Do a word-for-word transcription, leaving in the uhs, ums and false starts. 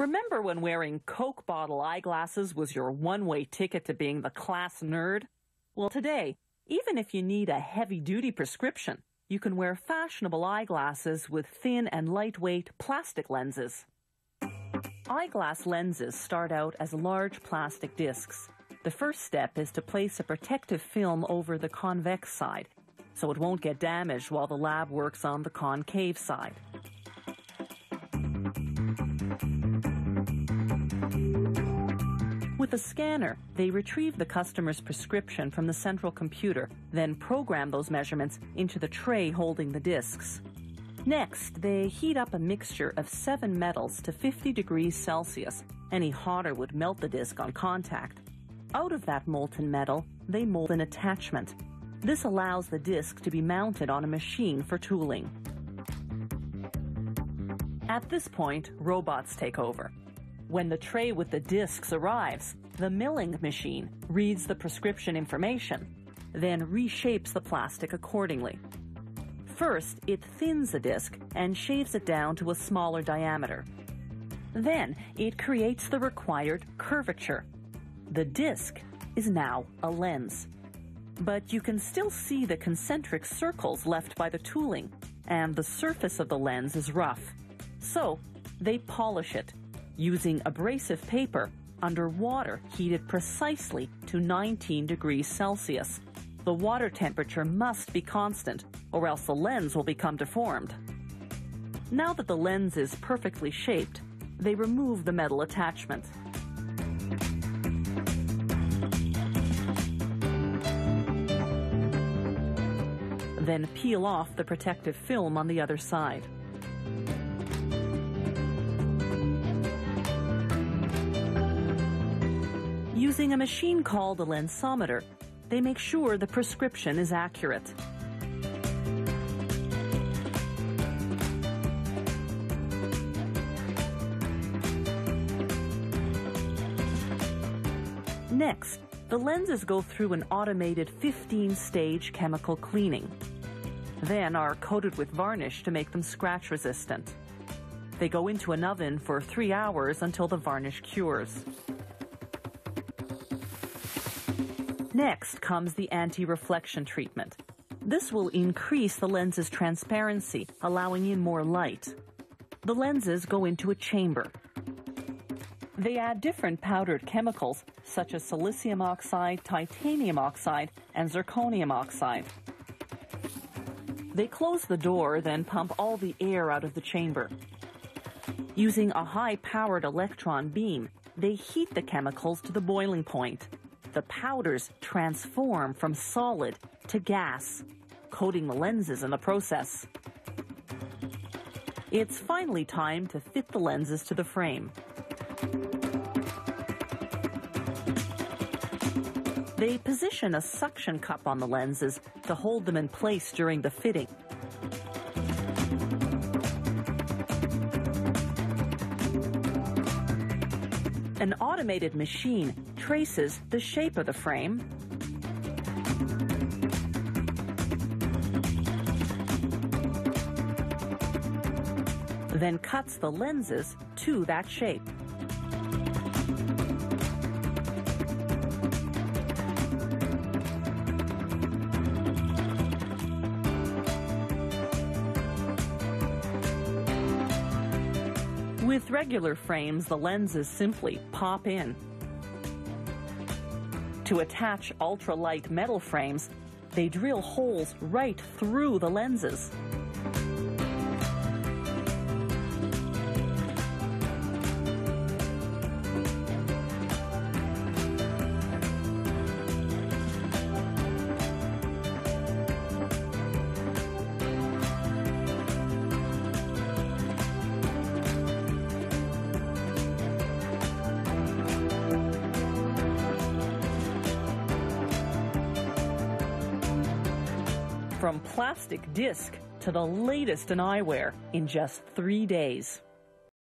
Remember when wearing Coke bottle eyeglasses was your one-way ticket to being the class nerd? Well, today, even if you need a heavy-duty prescription, you can wear fashionable eyeglasses with thin and lightweight plastic lenses. Eyeglass lenses start out as large plastic discs. The first step is to place a protective film over the convex side, so it won't get damaged while the lab works on the concave side. With a scanner, they retrieve the customer's prescription from the central computer, then program those measurements into the tray holding the discs. Next, they heat up a mixture of seven metals to fifty degrees Celsius. Any hotter would melt the disc on contact. Out of that molten metal, they mold an attachment. This allows the disc to be mounted on a machine for tooling. At this point, robots take over. When the tray with the discs arrives, the milling machine reads the prescription information, then reshapes the plastic accordingly. First, it thins the disc and shaves it down to a smaller diameter. Then, it creates the required curvature. The disc is now a lens. But you can still see the concentric circles left by the tooling, and the surface of the lens is rough. So, they polish it using abrasive paper under water heated precisely to nineteen degrees Celsius. The water temperature must be constant, or else the lens will become deformed. Now that the lens is perfectly shaped, they remove the metal attachment. Then peel off the protective film on the other side. Using a machine called a lensometer, they make sure the prescription is accurate. Next, the lenses go through an automated fifteen stage chemical cleaning, then are coated with varnish to make them scratch resistant. They go into an oven for three hours until the varnish cures. Next comes the anti-reflection treatment. This will increase the lens's transparency, allowing in more light. The lenses go into a chamber. They add different powdered chemicals, such as silicium oxide, titanium oxide, and zirconium oxide. They close the door, then pump all the air out of the chamber. Using a high-powered electron beam, they heat the chemicals to the boiling point. The powders transform from solid to gas, coating the lenses in the process. It's finally time to fit the lenses to the frame. They position a suction cup on the lenses to hold them in place during the fitting. An automated machine traces the shape of the frame then cuts the lenses to that shape. With regular frames, the lenses simply pop in. To attach ultralight metal frames, they drill holes right through the lenses. From plastic disc to the latest in eyewear in just three days.